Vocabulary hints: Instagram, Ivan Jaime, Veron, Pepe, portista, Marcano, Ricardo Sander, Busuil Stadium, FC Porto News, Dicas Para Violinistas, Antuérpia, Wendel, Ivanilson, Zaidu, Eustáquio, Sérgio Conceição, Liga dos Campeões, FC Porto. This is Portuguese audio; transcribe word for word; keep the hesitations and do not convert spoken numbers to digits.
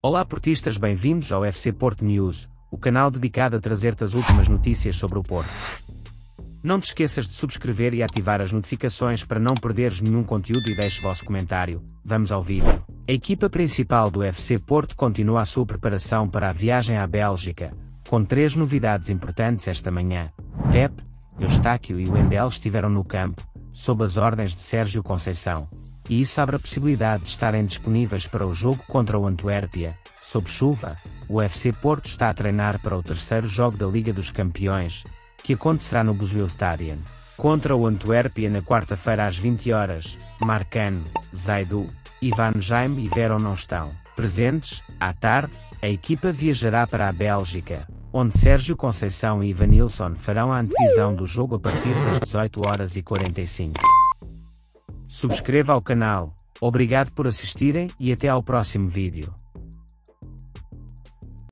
Olá portistas, bem-vindos ao F C Porto News, o canal dedicado a trazer-te as últimas notícias sobre o Porto. Não te esqueças de subscrever e ativar as notificações para não perderes nenhum conteúdo e deixe o vosso comentário. Vamos ao vídeo. A equipa principal do F C Porto continua a sua preparação para a viagem à Bélgica, com três novidades importantes esta manhã. Pepe, Eustáquio e Wendel estiveram no campo, sob as ordens de Sérgio Conceição. E isso abre a possibilidade de estarem disponíveis para o jogo contra o Antuérpia. Sob chuva, o F C Porto está a treinar para o terceiro jogo da Liga dos Campeões, que acontecerá no Busuil Stadium. Contra o Antuérpia na quarta-feira às vinte horas, Marcano, Zaidu, Ivan Jaime e Veron não estão presentes. À tarde, a equipa viajará para a Bélgica, onde Sérgio Conceição e Ivanilson farão a antevisão do jogo a partir das dezoito horas e quarenta e cinco. Subscreva ao canal, obrigado por assistirem e até ao próximo vídeo.